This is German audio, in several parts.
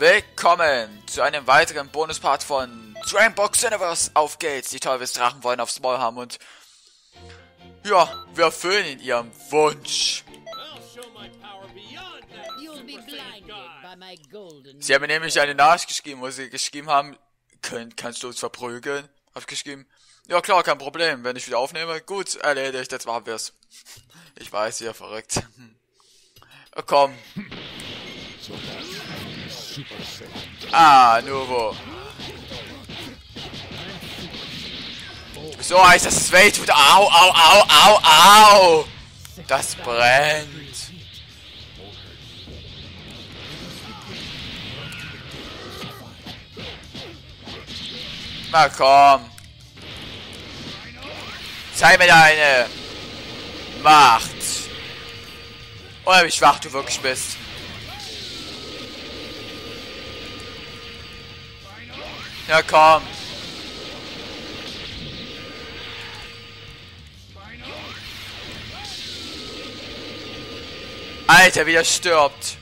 Willkommen zu einem weiteren Bonuspart von Dragonball Xenoverse. Auf geht's, die Teufelsdrachen wollen aufs Maul haben und ja, wir erfüllen ihnen ihren Wunsch. Sie haben mir nämlich eine Nachricht geschrieben, wo sie geschrieben haben, kannst du uns verprügeln? Hab ich geschrieben, ja klar, kein Problem, wenn ich wieder aufnehme, gut, erledigt, jetzt machen wir's. Ich weiß, ihr verrückt. Oh, komm. Ah, Nuvo. So heißt das Weltwut. Au, au, au, au, au. Das brennt. Na komm. Zeig mir deine Macht. Oder wie schwach du wirklich bist. Ja, komm. Alter, wie der stirbt.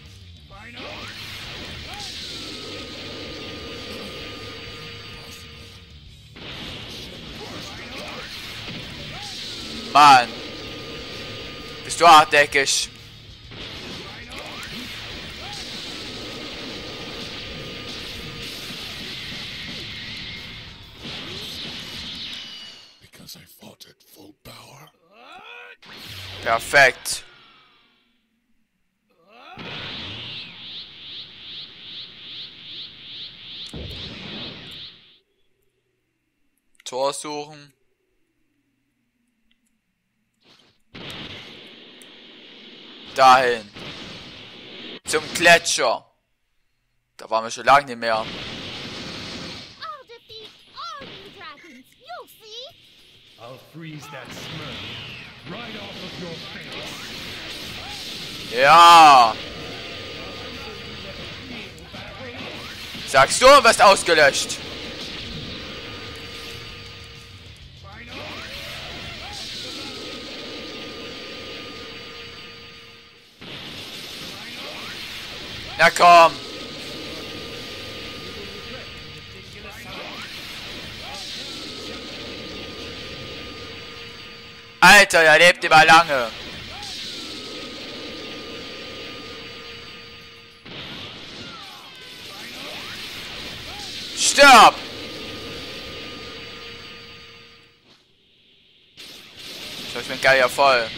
Mann. Bist du hartnäckig? Perfekt. Tor suchen. Dahin. Zum Gletscher. Da waren wir schon lange nicht mehr. I'll freeze that smirk right off of your face. Ja! Sagst du, du wirst ausgelöscht! Na komm! Alter, er lebt immer lange. Stirb! Ich bin geil ja voll.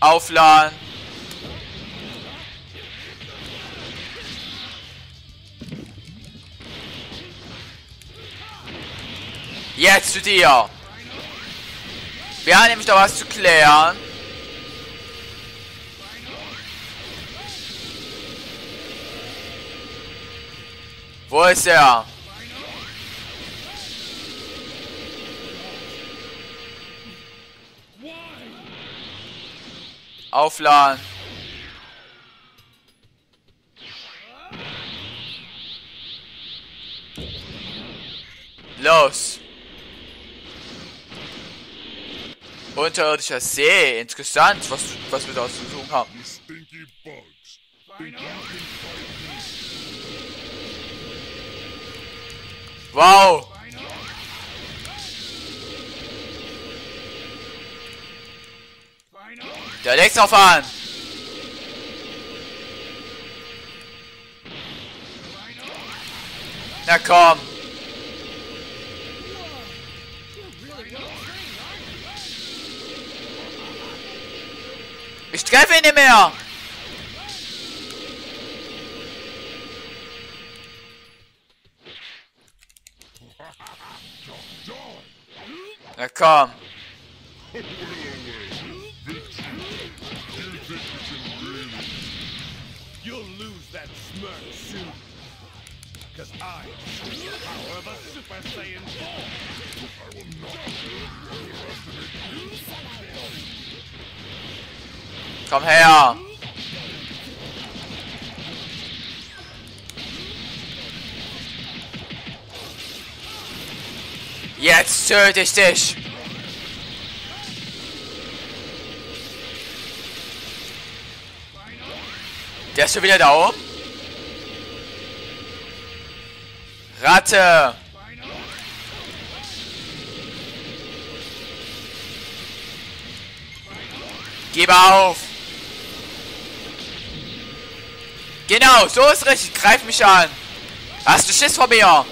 Aufladen. Jetzt zu dir! Wir haben nämlich noch was zu klären. Wo ist er? Aufladen. Los! Unterirdischer See, interessant, was wir da zu tun haben. Wow! Da legt's auf an! Na komm! Ich treffe ihn nicht mehr! Na komm! Komm her! Jetzt töte ich dich! Der ist schon wieder da oben? Ratte! Gebe auf! Genau, so ist richtig. Greif mich an. Hast du Schiss vor mir?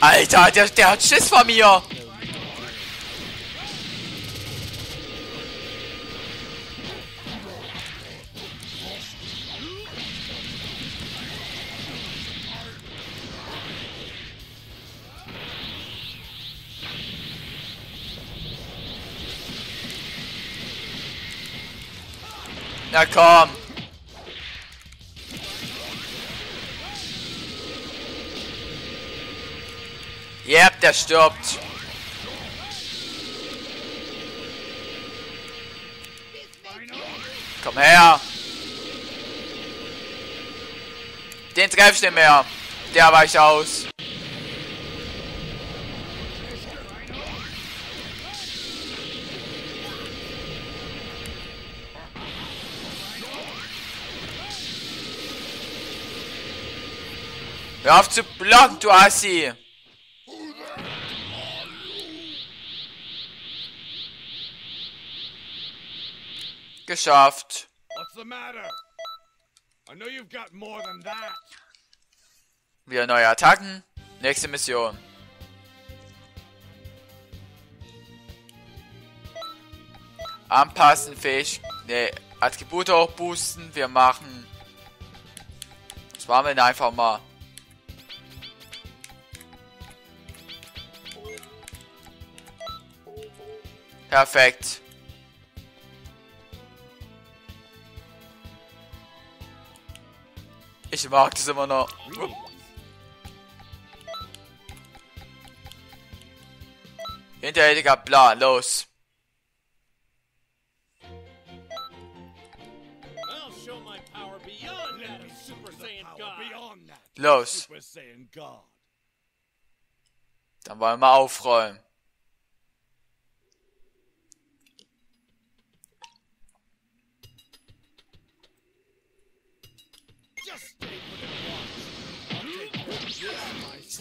Alter, der hat Schiss vor mir. Na komm. Yep, der stirbt. Komm her. Den treffe ich nicht mehr. Der weicht aus. Hör auf zu blocken, du Assi! Geschafft. Wieder neue Attacken. Nächste Mission. Anpassen, fähig. Ne, Attribute auch boosten. Wir machen. Das machen wir einfach mal. Perfekt. Ich mag das immer noch. Hinterhältiger Plan, los. Los. Dann wollen wir mal aufräumen.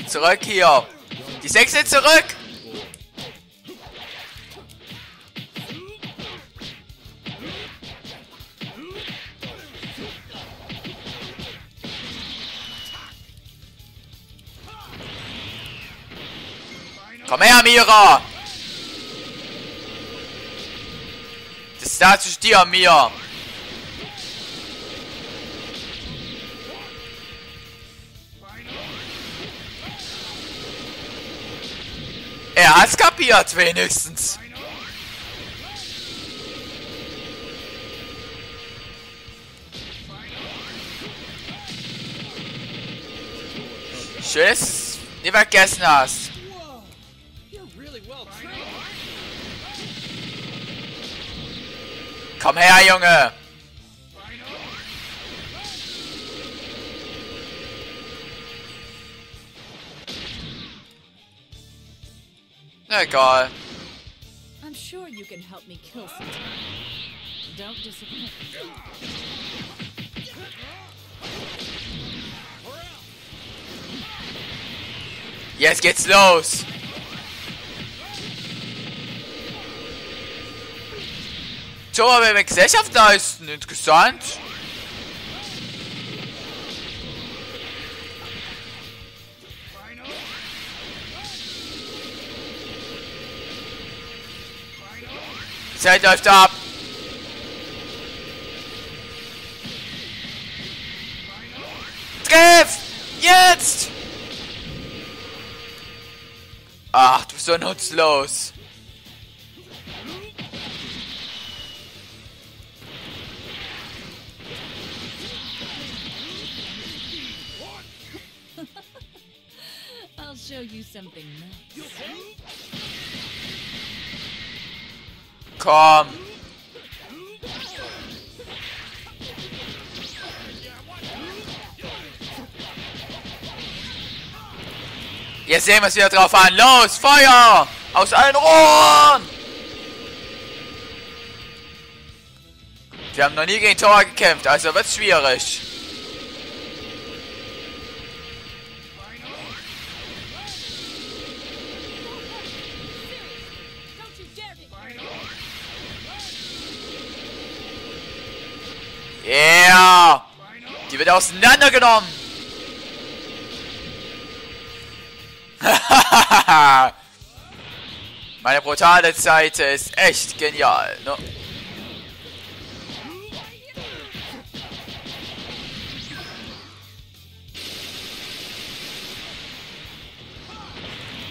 Zurück hier. Die 6 sind zurück. Komm her, Mira. Das da zu dir, Mira. Er hat's kapiert, wenigstens. Schön, dass du nicht vergessen hast. Komm her, Junge. Egal. I'm sure you can help me kill some time. Don't disappoint. Jetzt geht's los. Towa will mir Gesellschaft leisten. Interessant. Die Zeit läuft ab. Treff! Jetzt! Ach, du bist so nutzlos. I'll show you something nice. Komm. Jetzt sehen wir es wieder drauf an. Los, Feuer! Aus allen Rohren! Wir haben noch nie gegen Towa gekämpft, also wird's schwierig. Yeah! Die wird auseinandergenommen! Meine brutale Seite ist echt genial, ne?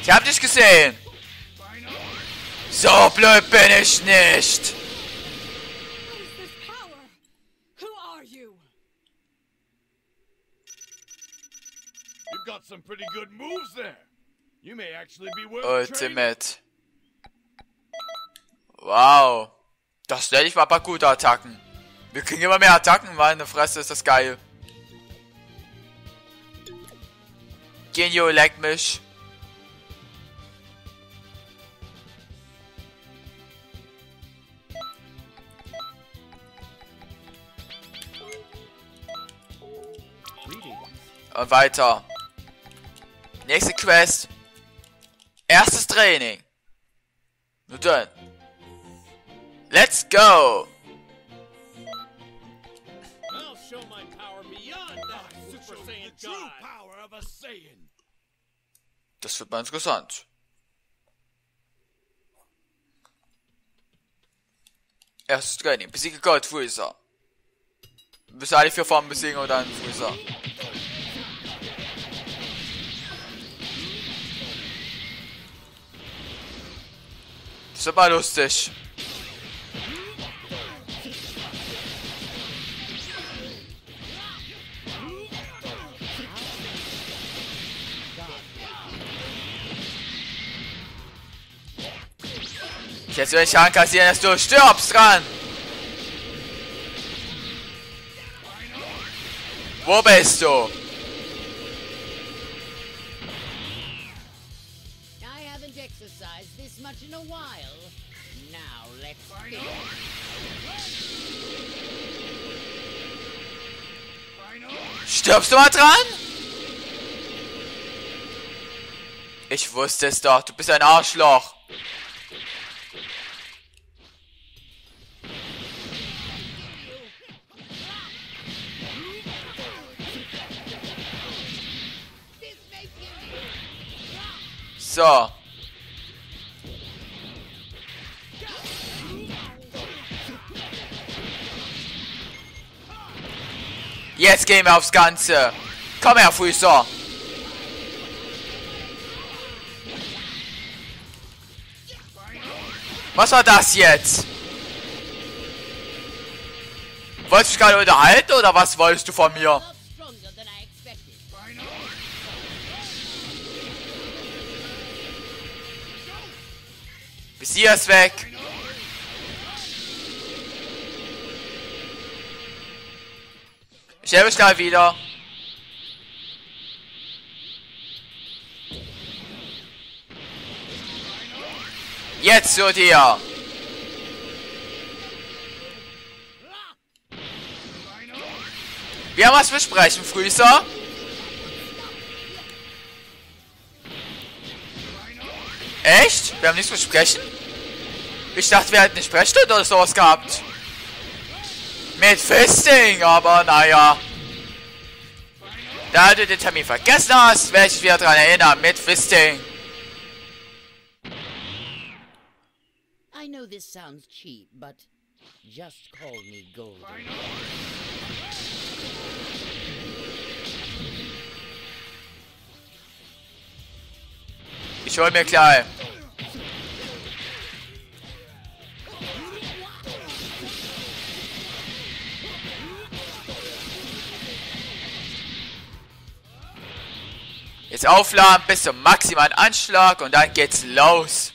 Ich hab dich gesehen! So blöd bin ich nicht! Ultimate. Wow. Das nenne ich mal ein paar gute Attacken. Wir kriegen immer mehr Attacken, meine Fresse, ist das geil. Genio, leck mich. Und weiter. Nächste Quest. Erstes Training. Nur dann. Let's go. I'll show my power beyond that Super Saiyan true power of a Saiyan. Das wird mal interessant. Erstes Training. Besiege Gold Freezer. Wir müssen alle vier Formen besiegen und dann Freezer. Super lustig. Jetzt will ich ankassieren, dass du stirbst dran. Wo bist du? Stirbst du mal dran? Ich wusste es doch, du bist ein Arschloch. So. Jetzt gehen wir aufs Ganze. Komm her, Freezer. Was war das jetzt? Wolltest du dich gerade unterhalten oder was wolltest du von mir? Bis hier ist weg. Ich helfe schnell wieder. Jetzt zu dir. Wir haben was besprechen, Freezer. Echt? Wir haben nichts besprechen? Ich dachte, wir hätten eine Sprechstunde oder sowas gehabt. Mit Fisting, aber naja. Da du den Termin vergessen hast, werde ich mich wieder daran erinnern. Mit Fisting. I know this sounds cheap, but just call me Golden. Ich hol mir Miklai. Jetzt aufladen bis zum maximalen Anschlag und dann geht's los.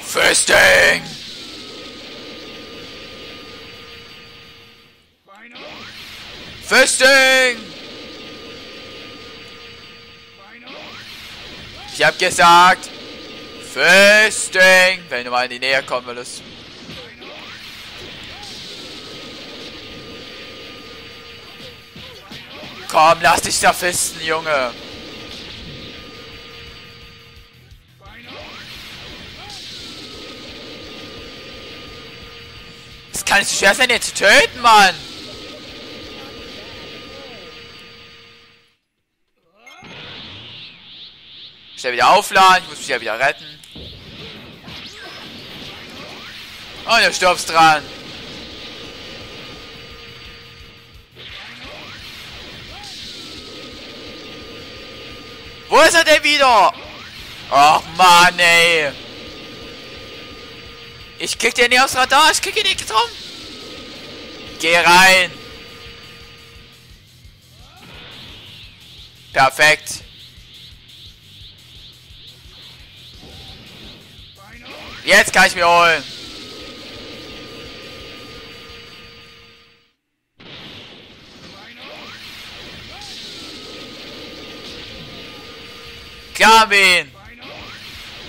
Fisting! Fisting! Ich hab gesagt, Fisting, wenn du mal in die Nähe kommen würdest. Komm, lass dich da fisten, Junge. Das kann nicht so schwer sein, den zu töten, Mann. Schnell wieder aufladen, ich muss mich ja wieder retten. Und du stirbst dran. Wo ist er denn wieder? Och Mann, ey. Ich krieg den nicht aufs Radar, ich krieg ihn nicht drum. Geh rein. Perfekt. Jetzt kann ich mir holen. Klar, Ben.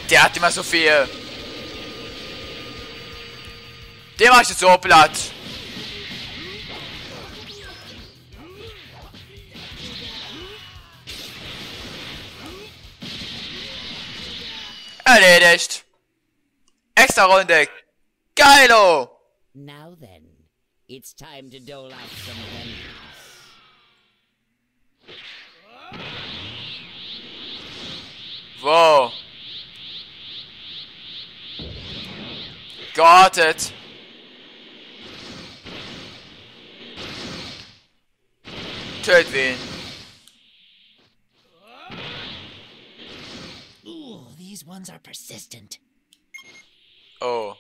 Der hat immer so viel. Den mach ich jetzt so platt. Erledigt. Extra Runde. Geilo. Now then, it's time to dole out some pennies. Wow. Got it. Töten wir ihn. Ooh, these ones are persistent. Oh.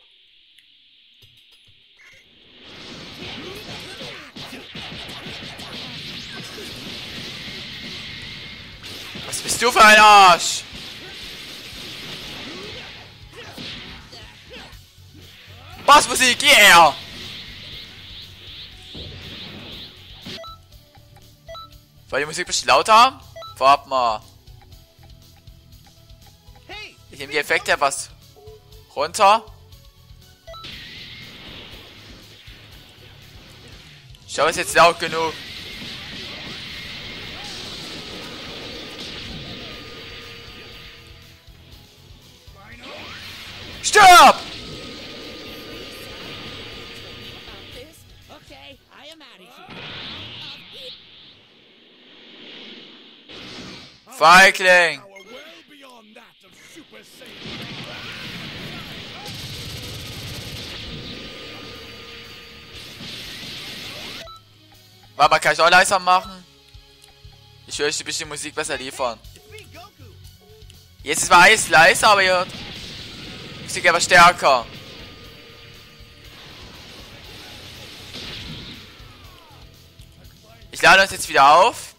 Was bist du für ein Arsch? Bassmusik, yeah! Soll die Musik ein bisschen lauter haben? Vorab mal. Ich nehme die Effekte etwas runter. Ich glaube, es ist jetzt laut genug. Stirb! Feigling! Warte mal, kann ich auch leiser machen? Ich höre euch ein bisschen Musik besser liefern. Jetzt ist mal alles leiser, aber ihr hört Musik aber stärker. Ich lade uns jetzt wieder auf.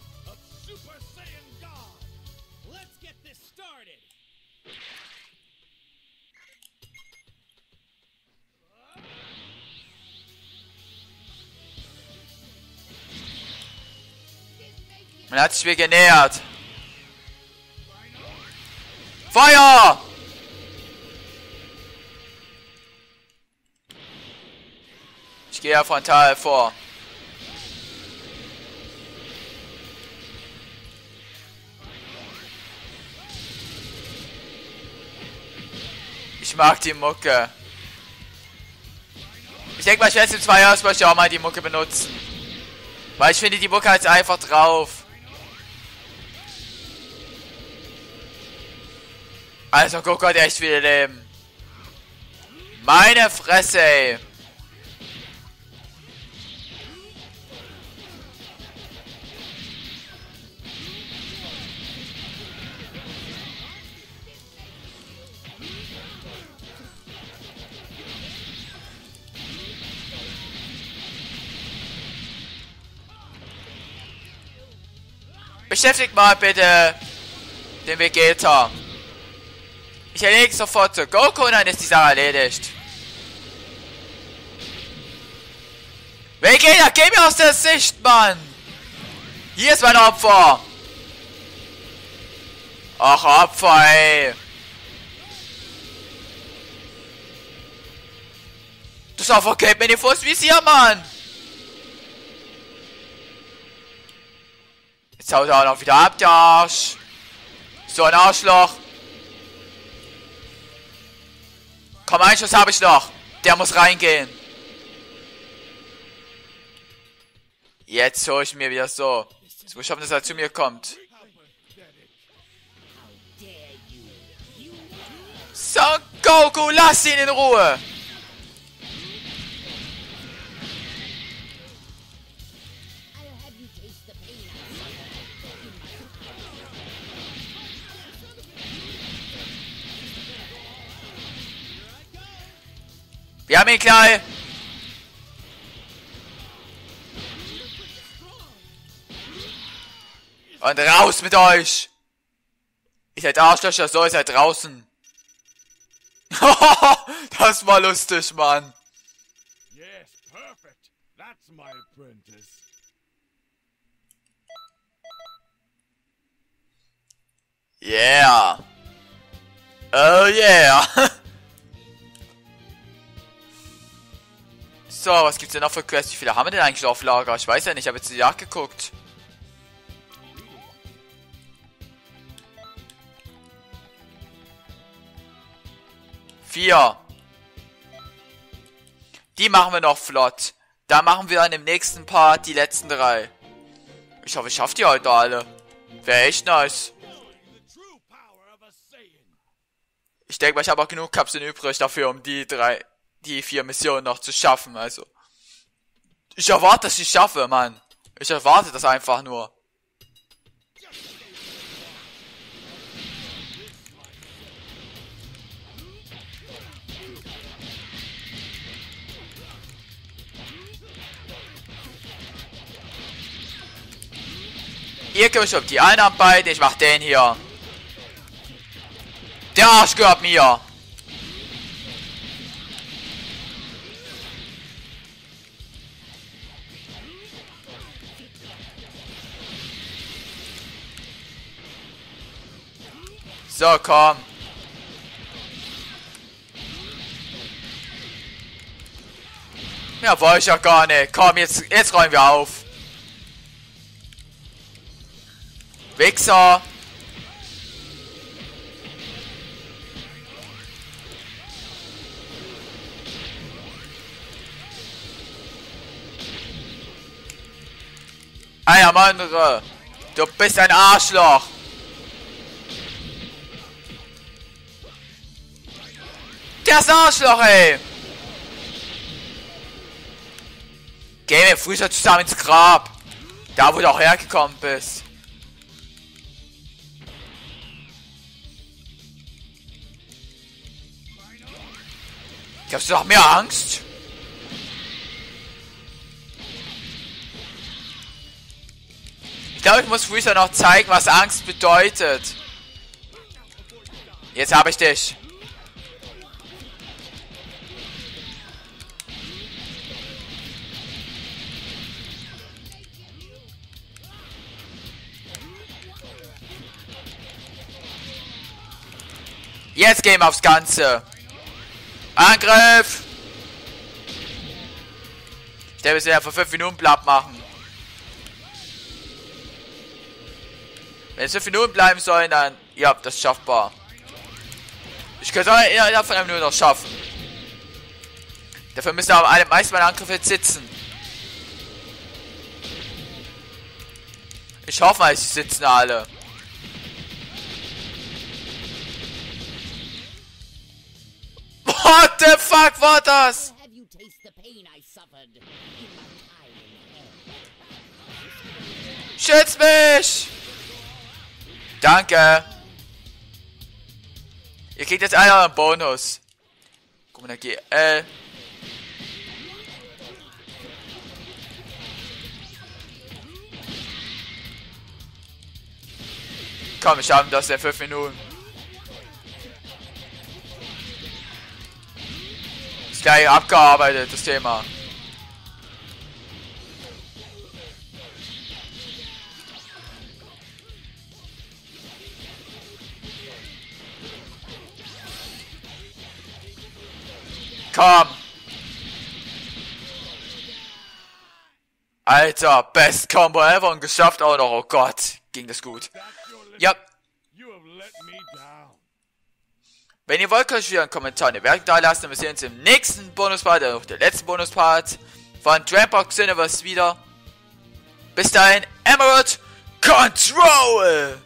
Man hat sich mir genähert. Feuer! Ich gehe ja frontal vor. Ich mag die Mucke. Ich denke mal, ich werde jetzt im 2 Jahres auch mal die Mucke benutzen. Weil ich finde die Mucke halt einfach drauf. Also Goku hat echt wieder Leben. Meine Fresse, ey. Beschäftigt mal bitte den Vegeta. Ich erledige sofort zu Goku und dann ist die Sache erledigt. Vegeta, geh mir aus der Sicht, Mann! Hier ist mein Opfer! Ach, Opfer, ey. Das Opfer kämpft mir den Fuß wie Visier, Mann. Jetzt haut er auch noch wieder ab, der Arsch. So ein Arschloch. Komm, einen Schuss habe ich noch. Der muss reingehen. Jetzt hole ich mir wieder so. Jetzt muss ich hoffen, dass er zu mir kommt. Son Goku, lass ihn in Ruhe! Wir haben ihn, Miklai! Und raus mit euch! Ihr seid Arschlöcher, so ist er draußen. Das war lustig, Mann. Yes, perfect. That's my apprentice. Yeah. Oh yeah. So, was gibt's denn noch für Quests? Wie viele haben wir denn eigentlich auf Lager? Ich weiß ja nicht, ich habe jetzt die Jagd geguckt. Vier. Die machen wir noch flott. Da machen wir dann im nächsten Part die letzten drei. Ich hoffe, ich schaffe die heute alle. Wäre echt nice. Ich denke mal, ich habe auch genug Kapseln übrig dafür, um die vier Missionen noch zu schaffen. Also, ich erwarte, dass ich schaffe, Mann. Ich erwarte das einfach nur. Ihr kümmert euch um die einen beiden, ich mach den hier. Der Arsch gehört mir. So, komm. Ja, wollte ich ja gar nicht. Komm, jetzt räumen wir auf. Wichser! Eiermandere! Du bist ein Arschloch! Der ist ein Arschloch, ey! Geh mit Freezer zusammen ins Grab! Da, wo du auch hergekommen bist! Hast du noch mehr Angst? Ich glaube, ich muss Freezer noch zeigen, was Angst bedeutet. Jetzt habe ich dich. Jetzt gehen wir aufs Ganze. Angriff! Der müsste ja vor 5 Minuten platt machen. Wenn es 5 Minuten bleiben sollen, dann... Ja, das ist schaffbar. Ich könnte es auch innerhalb von einer Minute noch schaffen. Dafür müsste aber meistens mein Angriff jetzt sitzen. Ich hoffe mal, sie sitzen alle. What the fuck war das? Schütz mich! Danke! Ihr kriegt jetzt einen anderen Bonus. Guck mal, da GL. Komm, ich habe das in 5 Minuten. Gleich abgearbeitet, das Thema. Komm! Alter, best Combo ever und geschafft auch noch. Oh Gott, ging das gut. Ja. Wenn ihr wollt, könnt ihr wieder einen Kommentar in den Werk da lassen. Wir sehen uns im nächsten Bonuspart, also der letzten Bonuspart von Dragonball Xenoverse wieder. Bis dahin, Emerald Control!